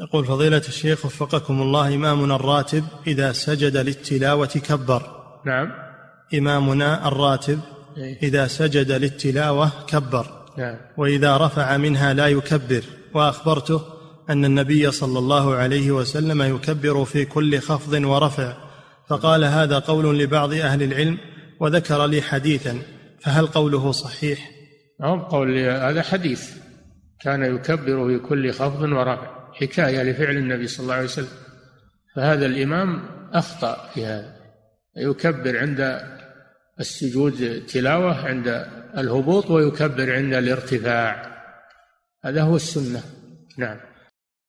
يقول فضيلة الشيخ وفقكم الله: إمامنا الراتب إذا سجد للتلاوة كبر. نعم. إمامنا الراتب إذا سجد للتلاوة كبر. نعم. وإذا رفع منها لا يكبر، وأخبرته أن النبي صلى الله عليه وسلم يكبر في كل خفض ورفع، فقال: هذا قول لبعض أهل العلم، وذكر لي حديثا، فهل قوله صحيح؟ نعم، قول هذا حديث، كان يكبر في كل خفض ورفع، حكاية لفعل النبي صلى الله عليه وسلم، فهذا الإمام أخطأ في هذا، يكبر عند السجود تلاوة عند الهبوط، ويكبر عند الارتفاع، هذا هو السنة. نعم.